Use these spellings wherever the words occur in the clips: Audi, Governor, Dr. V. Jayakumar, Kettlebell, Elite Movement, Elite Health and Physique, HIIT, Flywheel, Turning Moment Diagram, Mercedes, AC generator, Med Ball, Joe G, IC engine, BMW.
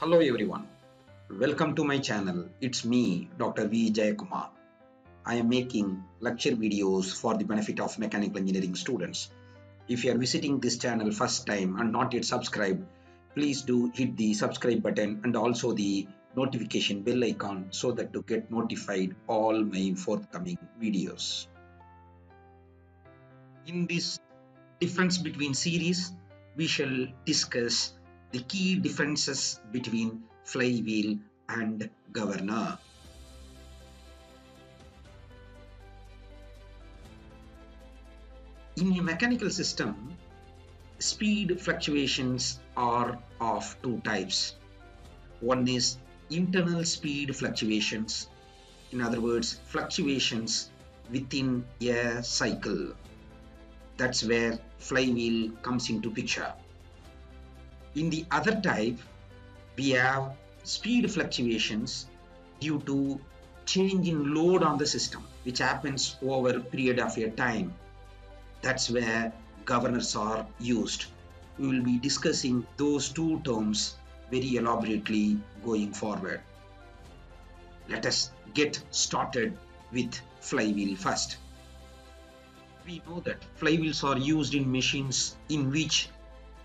Hello everyone, welcome to my channel. It's me, Dr. V. Jayakumar. I am making lecture videos for the benefit of mechanical engineering students. If you are visiting this channel first time and not yet subscribed, please do hit the subscribe button and also the notification bell icon so that to get notified all my forthcoming videos. In this difference between series, we shall discuss the key differences between flywheel and governor. In a mechanical system, speed fluctuations are of two types. One is internal speed fluctuations, in other words, fluctuations within a cycle. That's where flywheel comes into picture. In the other type, we have speed fluctuations due to change in load on the system, which happens over a period of a time. That's where governors are used. We will be discussing those two terms very elaborately going forward. Let us get started with flywheel first. We know that flywheels are used in machines in which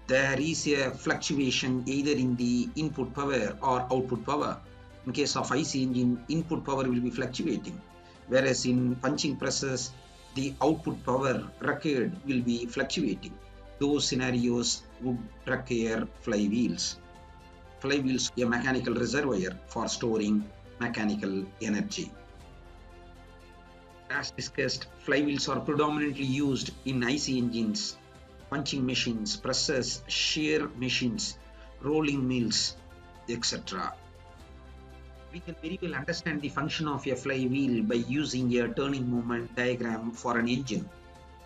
there is a fluctuation either in the input power or output power. In case of IC engine, input power will be fluctuating, whereas in punching presses, the output power record will be fluctuating. Those scenarios would require flywheels. Flywheels are a mechanical reservoir for storing mechanical energy. As discussed, flywheels are predominantly used in IC engines, punching machines, presses, shear machines, rolling mills, etc. We can very well understand the function of a flywheel by using a turning movement diagram for an engine.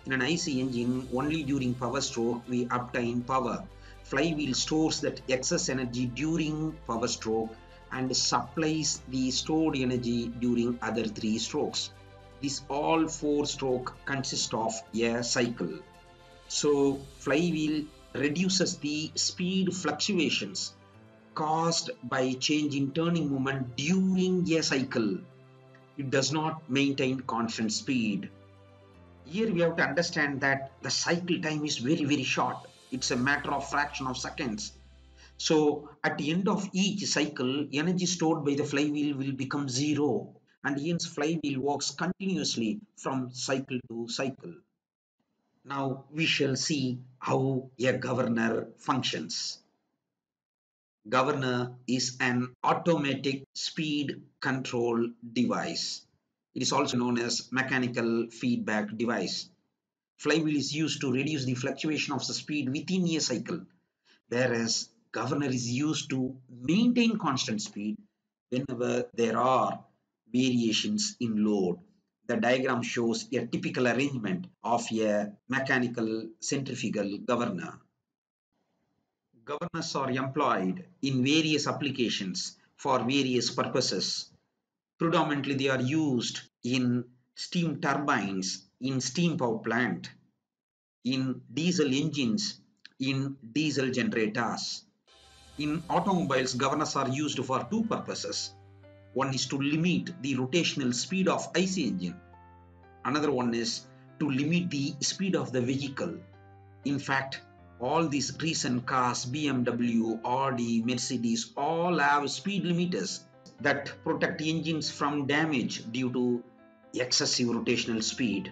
In an IC engine, only during power stroke we obtain power. Flywheel stores that excess energy during power stroke and supplies the stored energy during other three strokes. This all four stroke consist of a cycle. So flywheel reduces the speed fluctuations caused by change in turning movement during a cycle. It does not maintain constant speed. Here we have to understand that the cycle time is very short. It's a matter of fraction of seconds. So at the end of each cycle, energy stored by the flywheel will become zero. And hence flywheel works continuously from cycle to cycle. Now we shall see how a governor functions. Governor is an automatic speed control device. It is also known as mechanical feedback device. Flywheel is used to reduce the fluctuation of the speed within a cycle, whereas governor is used to maintain constant speed whenever there are variations in load. The diagram shows a typical arrangement of a mechanical centrifugal governor. Governors are employed in various applications for various purposes. Predominantly, they are used in steam turbines, in steam power plant, in diesel engines, in diesel generators. In automobiles, governors are used for two purposes. One is to limit the rotational speed of IC engine. Another one is to limit the speed of the vehicle. In fact, all these recent cars, BMW, Audi, Mercedes, all have speed limiters that protect engines from damage due to excessive rotational speed.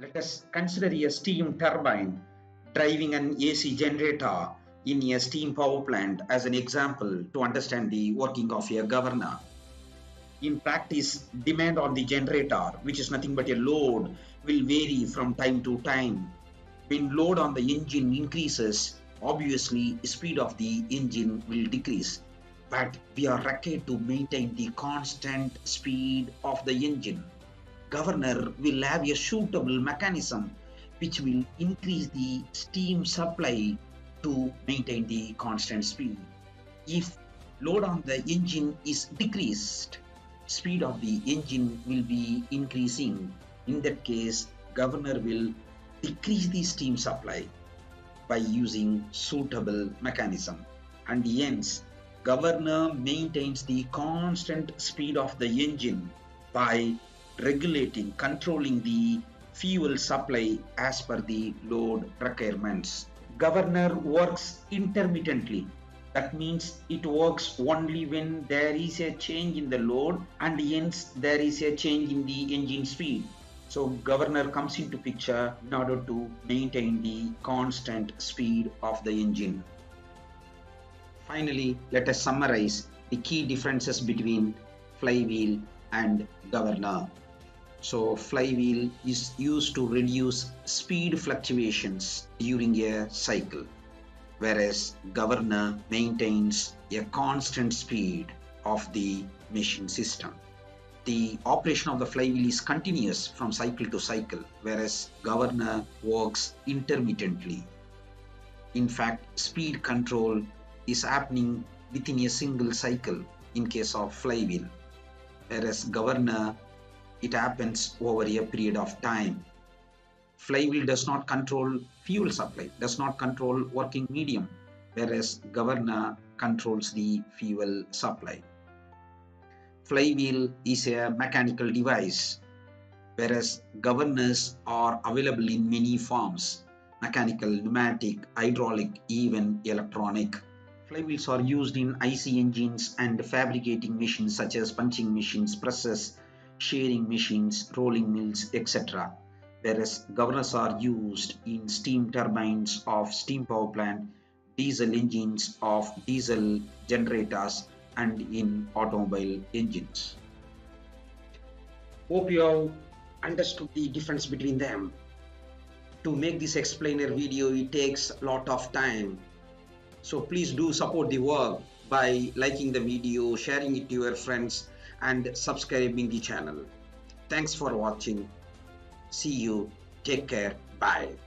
Let us consider a steam turbine driving an AC generator in a steam power plant as an example to understand the working of a governor. In practice, demand on the generator, which is nothing but a load, will vary from time to time. When load on the engine increases, obviously speed of the engine will decrease, but we are required to maintain the constant speed of the engine. Governor will have a suitable mechanism which will increase the steam supply to maintain the constant speed. If load on the engine is decreased, speed of the engine will be increasing. In that case, governor will decrease the steam supply by using suitable mechanism. and hence governor maintains the constant speed of the engine by regulating, controlling the fuel supply as per the load requirements. Governor works intermittently. That means it works only when there is a change in the load and hence there is a change in the engine speed. So governor comes into picture in order to maintain the constant speed of the engine. Finally, let us summarize the key differences between flywheel and governor. So flywheel is used to reduce speed fluctuations during a cycle, whereas governor maintains a constant speed of the machine system. The operation of the flywheel is continuous from cycle to cycle, whereas governor works intermittently. In fact, speed control is happening within a single cycle in case of flywheel, whereas governor, it happens over a period of time. Flywheel does not control fuel supply, does not control working medium, whereas governor controls the fuel supply. Flywheel is a mechanical device, whereas governors are available in many forms: mechanical, pneumatic, hydraulic, even electronic. Flywheels are used in IC engines and fabricating machines such as punching machines, presses, shearing machines, rolling mills, etc. Whereas governors are used in steam turbines of steam power plant, diesel engines of diesel generators, and in automobile engines. Hope you have understood the difference between them. To make this explainer video, it takes a lot of time. So please do support the work by liking the video, sharing it to your friends, and subscribing the channel. Thanks for watching. See you. Take care. Bye.